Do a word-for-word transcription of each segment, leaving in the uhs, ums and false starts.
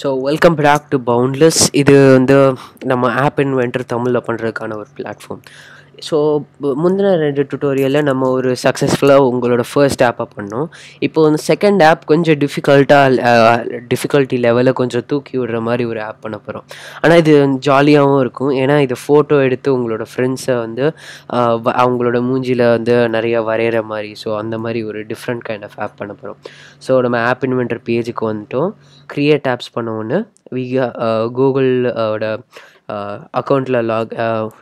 So welcome back to Boundless. இது வந்து நம்ம app inventor தமிழில் பண்ணுறதுக்கான ஒரு பிளாட்ஃபார்ம். ஸோ முந்தின ரெண்டு டுட்டோரியலில் நம்ம ஒரு சக்ஸஸ்ஃபுல்லாக உங்களோட ஃபர்ஸ்ட் ஆப்பை பண்ணோம். இப்போ வந்து செகண்ட் ஆப் கொஞ்சம் டிஃபிகல்ட்டாக டிஃபிகல்ட்டி லெவலில் கொஞ்சம் தூக்கி விடுற மாதிரி ஒரு ஆப் பண்ண போகிறோம். ஆனால் இது ஜாலியாகவும் இருக்கும். ஏன்னா இது ஃபோட்டோ எடுத்து உங்களோட ஃப்ரெண்ட்ஸை வந்து அவங்களோட மூஞ்சியில் வந்து நிறையா வரைகிற மாதிரி, ஸோ அந்த மாதிரி ஒரு டிஃப்ரெண்ட் கைண்ட் ஆஃப் ஆப் பண்ண போகிறோம். ஸோ நம்ம ஆப் இன்வென்டர் பேஜுக்கு வந்துட்டோம். க்ரியேட் ஆப்ஸ் பண்ணோன்னு வி கூகுளோட அக்கௌண்ட்டில் லாக்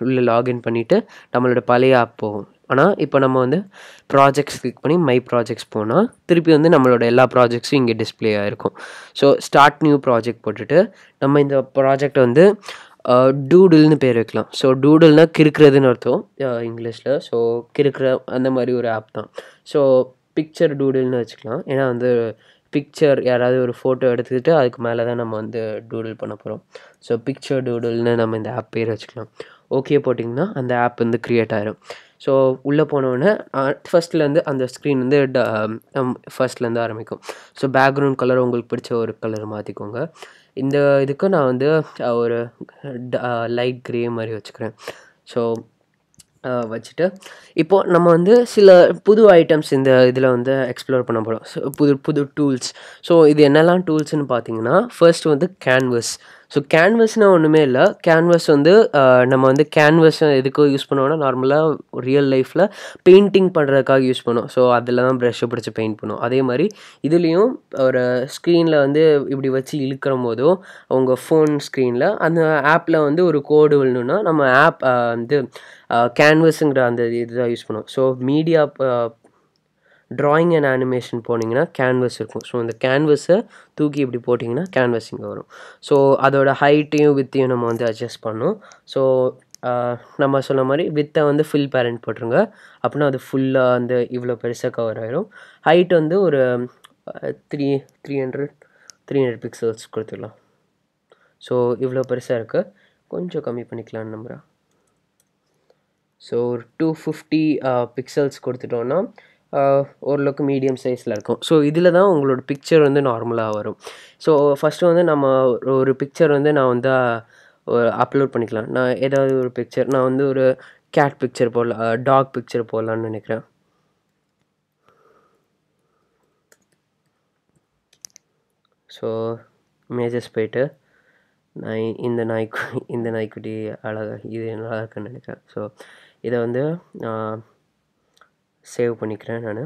உள்ளே லாகின் பண்ணிவிட்டு நம்மளோட பழைய ஆப் போகும். ஆனால் இப்போ நம்ம வந்து ப்ராஜெக்ட்ஸ் கிளிக் பண்ணி மை ப்ராஜெக்ட்ஸ் போனால் திருப்பி வந்து நம்மளோட எல்லா ப்ராஜெக்ட்ஸும் இங்கே டிஸ்பிளே ஆகிருக்கும். ஸோ ஸ்டார்ட் நியூ ப்ராஜெக்ட் போட்டுட்டு நம்ம இந்த ப்ராஜெக்ட் வந்து டூடுல்னு பேர் வைக்கலாம். ஸோ டூடுல்னால் கிறுக்கிறதுன்னு அர்த்தம் இங்கிலீஷில். ஸோ கிறுக்கிற அந்த மாதிரி ஒரு ஆப் தான். ஸோ பிக்சர் டூடுல்னு வச்சுக்கலாம். ஏன்னா வந்து பிக்சர் யாராவது ஒரு ஃபோட்டோ எடுத்துக்கிட்டு அதுக்கு மேலே தான் நம்ம வந்து டூடுல் பண்ண போகிறோம். ஸோ பிக்சர் டூடுல்னு நம்ம இந்த ஆப் பேர் வச்சுக்கலாம். ஓகே போட்டிங்கன்னா அந்த ஆப் வந்து க்ரியேட் ஆகிடும். ஸோ உள்ளே போனோடனே ஃபஸ்ட்லேருந்து அந்த ஸ்க்ரீன் வந்து ஃபஸ்ட்லேருந்து ஆரம்பிக்கும். ஸோ பேக்ரவுண்ட் கலர் உங்களுக்கு பிடிச்ச ஒரு கலர் மாற்றிக்கோங்க. இந்த இதுக்கு நான் வந்து ஒரு லைட் க்ரே மாதிரி வச்சுக்கிறேன். ஸோ வச்சுட்டு இப்போது நம்ம வந்து சில புது ஐட்டம்ஸ் இந்த இதில் வந்து எக்ஸ்ப்ளோர் பண்ண போகிறோம். ஸோ புது புது டூல்ஸ். ஸோ இது என்னெல்லாம் டூல்ஸ்னு பார்த்தீங்கன்னா ஃபர்ஸ்ட் வந்து கேன்வஸ். ஸோ கேன்வஸ்னால் ஒன்றுமே இல்லை. கேன்வஸ் வந்து நம்ம வந்து கேன்வஸ் எதுக்கு யூஸ் பண்ணுவோன்னா நார்மலாக ரியல் லைஃப்பில் பெயிண்டிங் பண்ணுறதுக்காக யூஸ் பண்ணுவோம். ஸோ அதில் தான் ப்ரெஷ்ஷை பிடிச்சி பெயிண்ட் பண்ணுவோம். அதே மாதிரி இதுலேயும் ஒரு ஸ்க்ரீனில் வந்து இப்படி வச்சு இழுக்கிற போதோ உங்கள் ஃபோன் ஸ்க்ரீனில் அந்த ஆப்பில் வந்து ஒரு கோடு விழுணுன்னா நம்ம ஆப் வந்து கேன்வஸுங்கிற அந்த இதுதான் யூஸ் பண்ணுவோம். So media drawing and animation போனீங்கன்னா கேன்வஸ் இருக்கும். ஸோ இந்த கேன்வஸை தூக்கி இப்படி போட்டிங்கன்னா கேன்வஸ் இங்கே வரும். ஸோ அதோட ஹைட்டையும் வித்தையும் நம்ம வந்து அட்ஜஸ்ட் பண்ணோம். ஸோ நம்ம சொன்ன மாதிரி வித்தை வந்து ஃபுல் பேரண்ட் போட்டுருங்க. அப்படின்னா அது ஃபுல்லாக வந்து இவ்வளோ பெருசாக கவர் ஆகிடும். ஹைட் வந்து ஒரு three three hundred three hundred pixels கொடுத்துடலாம். ஸோ இவ்வளோ பெருசாக இருக்குது. கொஞ்சம் கம்மி பண்ணிக்கலான்னு நம்புகிறேன். ஸோ ஒரு டூ ஃபிஃப்டி பிக்சல்ஸ் கொடுத்துட்டோன்னா ஓரளவுக்கு மீடியம் சைஸில் இருக்கும். ஸோ இதில் தான் உங்களோட பிக்சர் வந்து நார்மலாக வரும். ஸோ ஃபஸ்ட்டு வந்து நம்ம ஒரு பிக்சர் வந்து நான் வந்து அப்லோட் பண்ணிக்கலாம். நான் ஏதாவது ஒரு பிக்சர் நான் வந்து ஒரு கேட் பிக்சர் போடலாம், டாக் பிக்சர் போடலான்னு நினைக்கிறேன். ஸோ இமேஜஸ் போய்ட்டு நாய் இந்த நாய்க்கு இந்த நாய்க்குட்டி அழகாக இது நல்லா இருக்குன்னு நினைக்கிறேன். ஸோ இதை வந்து சேவ் பண்ணிக்கிறேன் நான்.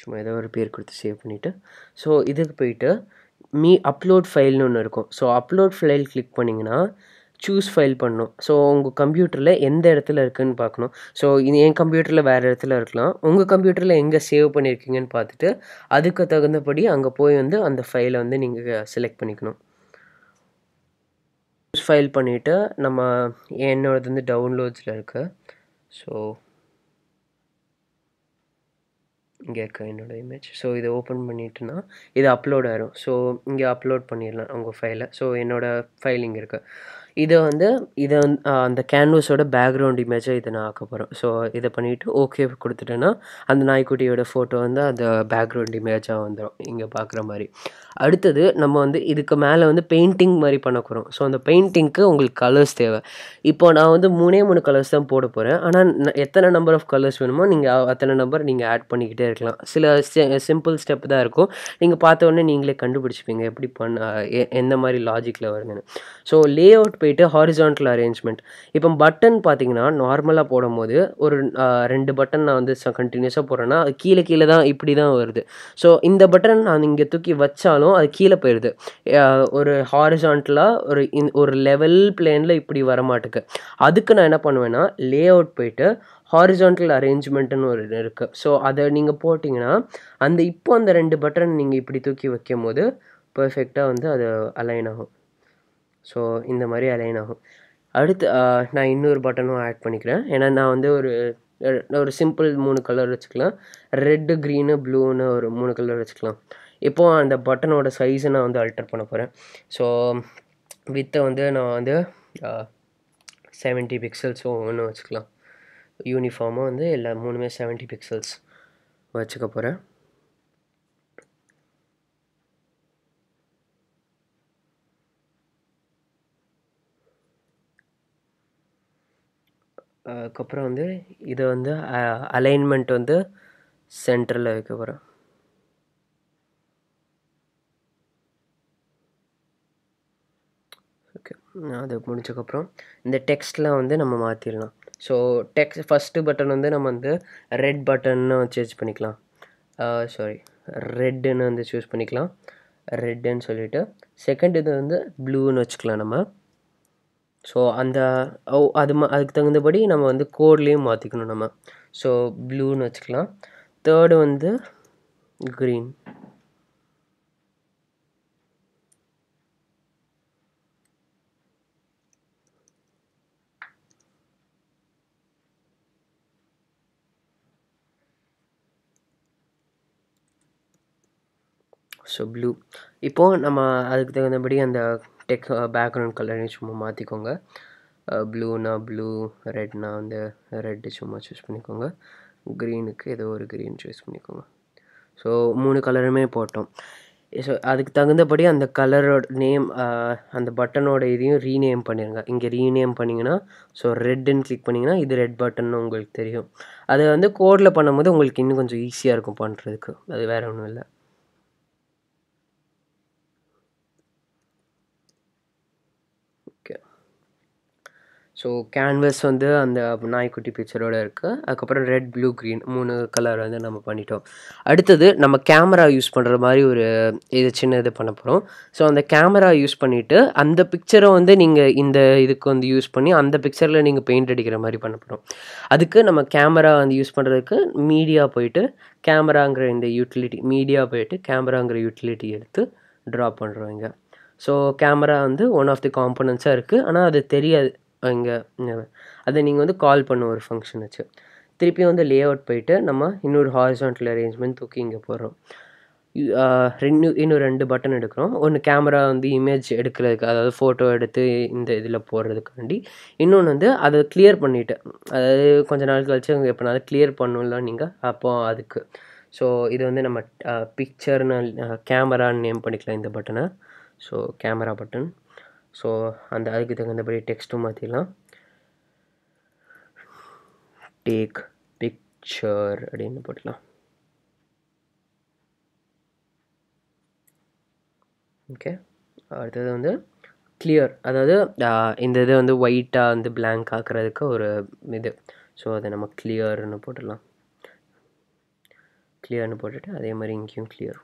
சும்மா ஏதோ ஒரு பேர் கொடுத்து சேவ் பண்ணிவிட்டு ஸோ இதுக்கு போயிட்டு மீ அப்லோட் ஃபைல்னு ஒன்று இருக்கும். ஸோ அப்லோட் ஃபைல் கிளிக் பண்ணிங்கன்னா சூஸ் ஃபைல் பண்ணணும். ஸோ உங்கள் கம்ப்யூட்டரில் எந்த இடத்துல இருக்குதுன்னு பார்க்கணும். ஸோ இது என் கம்ப்யூட்டரில் வேறு இடத்துல இருக்கலாம். உங்கள் கம்ப்யூட்டரில் எங்கே சேவ் பண்ணியிருக்கீங்கன்னு பார்த்துட்டு அதுக்கு தகுந்தபடி அங்கே போய் வந்து அந்த ஃபைலை வந்து நீங்கள் செலக்ட் பண்ணிக்கணும். சூஸ் ஃபைல் பண்ணிவிட்டு நம்ம என்னோடது வந்து டவுன்லோட்ஸில் இருக்குது. ஸோ இங்கே இருக்க என்னோடய இமேஜ். ஸோ இதை ஓப்பன் பண்ணிட்டுனா இது அப்லோட் ஆகிடும். ஸோ இங்கே அப்லோட் பண்ணிடலாம் உங்கள் ஃபைலை. ஸோ என்னோடய ஃபைல் இங்கே இருக்குது. இதை வந்து இதை அந்த கேன்வஸோட பேக்ரவுண்ட் இமேஜை இதை நான் ஆக்க போகிறேன். ஸோ இதை பண்ணிவிட்டு ஓகே கொடுத்துட்டேன்னா அந்த நாய்க்குட்டியோட ஃபோட்டோ வந்து அந்த பேக்ரவுண்ட் இமேஜாக வந்துடும் இங்கே பார்க்குற மாதிரி. அடுத்தது நம்ம வந்து இதுக்கு மேலே வந்து பெயிண்டிங் மாதிரி பண்ண போகிறோம். ஸோ அந்த பெயிண்டிங்க்கு உங்களுக்கு கலர்ஸ் தேவை. இப்போ நான் வந்து மூணே மூணு கலர்ஸ் தான் போட போகிறேன். ஆனால் எத்தனை நம்பர் ஆஃப் கலர்ஸ் வேணுமோ நீங்கள் அத்தனை நம்பர் நீங்கள் ஆட் பண்ணிக்கிட்டே இருக்கலாம். சில சிம்பிள் ஸ்டெப் தான் இருக்கும். நீங்கள் பார்த்த உடனே நீங்களே கண்டுபிடிச்சிப்பீங்க எப்படி பண்ண எந்த மாதிரி லாஜிக்கில் வருதுன்னு. ஸோ லே அவுட் போயிட்டு ஹாரிசான்டல் அரேஞ்ச்மெண்ட். இப்போ பட்டன் பார்த்தீங்கன்னா நார்மலாக போடும் போது ஒரு ரெண்டு பட்டன் நான் வந்து கண்டினியூஸாக போடுறேன்னா அது கீழே கீழே தான் இப்படி தான் வருது. ஸோ இந்த பட்டன் நான் இங்கே தூக்கி வச்சாலும் அது கீழே போயிடுது. ஒரு ஹாரிசான்டலாக ஒரு ஒரு லெவல் பிளேனில் இப்படி வரமாட்டுக்கு. அதுக்கு நான் என்ன பண்ணுவேன்னா லே அவுட் போயிட்டு ஹாரிசான்டல் அரேஞ்ச்மெண்ட்டுன்னு ஒரு இருக்குது. ஸோ அதை நீங்கள் போட்டிங்கன்னா அந்த இப்போ அந்த ரெண்டு பட்டன் நீங்கள் இப்படி தூக்கி வைக்கும் போது பர்ஃபெக்டாக வந்து அது அலைன் ஆகும். ஸோ இந்த மாதிரி அலைன் ஆகும். அடுத்து நான் இன்னொரு பட்டனும் ஆட் பண்ணிக்கிறேன். ஏன்னா நான் வந்து ஒரு ஒரு சிம்பிள் மூணு கலர் வச்சுக்கலாம். ரெட்டு க்ரீனு ப்ளூன்னு ஒரு மூணு கலர் வச்சுக்கலாம். இப்போது அந்த பட்டனோட சைஸை நான் வந்து அல்டர் பண்ண போகிறேன். ஸோ வித்தை வந்து நான் வந்து செவன்ட்டி பிக்சல்ஸும் ஒன்று வச்சுக்கலாம். uniform on the three seventy pixels. அதுக்கப்புறம் வந்து இது வந்து அலைன்மென்ட் வந்து சென்டர்ல வைக்க போறோம் ஓகே அது முடிச்சதுக்கு அப்புறம் இந்த டெக்ஸ்ட்ல வந்து நம்ம மாத்திரலாம் சோ டெக்ஸ்ட் ஃபர்ஸ்ட் பட்டன் வந்து நம்ம வந்து ரெட் பட்டன் னு சூஸ் பண்ணிக்கலாம் சாரி ரெட் னு வந்து சூஸ் பண்ணிக்கலாம் ரெட் னு சொல்லிட்டு செகண்ட் இது வந்து ப்ளூ னு வெச்சுக்கலாம் நம்ம So, and the oh, that's the body, we will code lane. So, blue, third one green. So, blue. Now, we will change the Take uh, background color ni chuma maathikonga uh, blue na blue red na and red chuma choose panikonga green ku edho or green choose panikonga so three color me potom so adukku tagundapadi and color name uh, and button oda idhiyum rename pannirunga inge rename pannina so red nu click pannina idu red button nu ungalku theriyum adu vandu code la pannumbodhu ungalku innum konjam easy ah irukum pandradhukku adu vera onnu illa So canvas on the and the naikuti picture oda red blue green three color வந்து நம்ம பண்ணிட்டோம் அடுத்து நம்ம camera use பண்ற மாதிரி ஒரு இது சின்ன இது பண்ணப் போறோம் சோ அந்த கேமரா யூஸ் பண்ணிட்டு அந்த பிக்சரை வந்து நீங்க இந்த இதுக்கு வந்து யூஸ் பண்ணி அந்த பிக்சர்ல நீங்க பெயிண்ட் அடிக்கிற மாதிரி பண்ணப் போறோம் அதுக்கு நம்ம கேமரா வந்து யூஸ் பண்றதுக்கு மீடியா போய்ட்டு கேமராங்கற இந்த யூட்டிலிட்டி மீடியா போய்ட்டு கேமராங்கற யூட்டிலிட்டி எடுத்து டிரா பண்றவங்க சோ கேமரா வந்து one of the components ஆ இருக்கு ஆனா அது தெரியாது That's why you call the function. Then we will layout and horizontal arrangement. We uh, will two buttons. One camera and the image, a photo, and the clear it. That's clear it. So, this is the picture camera name. Button. So, camera button. So, and the other text to take picture. Okay, that clear. That uh, in the white and the blank. So, then clear. Clear. Clear.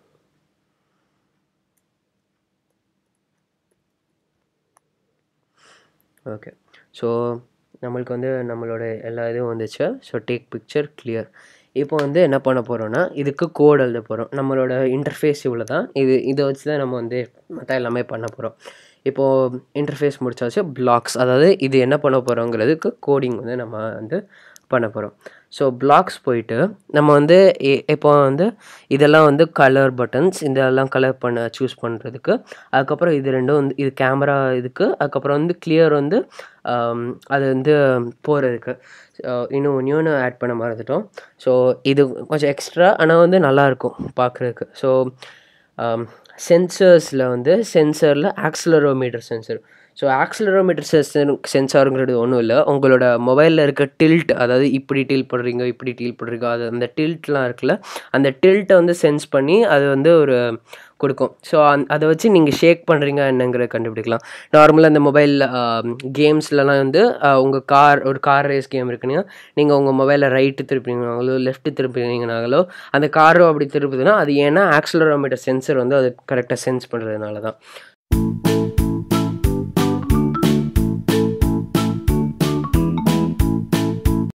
Okay, so namalku vandu namaloda ella idhu vanduchu so take picture clear ipo vandu enna panna porona idukku code elda porom namaloda interface ivula da idu idu vechi da namu vandu matha ellame panna porom ipo interface mudichachu blocks adhaadu idu enna panna poromngradhukku coding vandu nama vandu panna porom so blocks poitu nama vandu ipo vandu idella vandu color buttons indella color panna choose pandradhukku adukapra idu rendu idu camera idukku adukapra vandu clear vandu adu vandu poradhukku inno onion add panna maradhutom so idu konja extra ana vandu nalla irukum paakradhukku so um, sensors la vandu sensor la accelerometer sensor So, accelerometer sensor is mobile tilt, that is, tilt, tilt, the tilt, and the tilt is sensed, that is, so that you shake it. Normally, in the mobile uh, games, uh, car, or car race game, you your mobile right, left, and the car is accelerometer sensor, that is correct sense.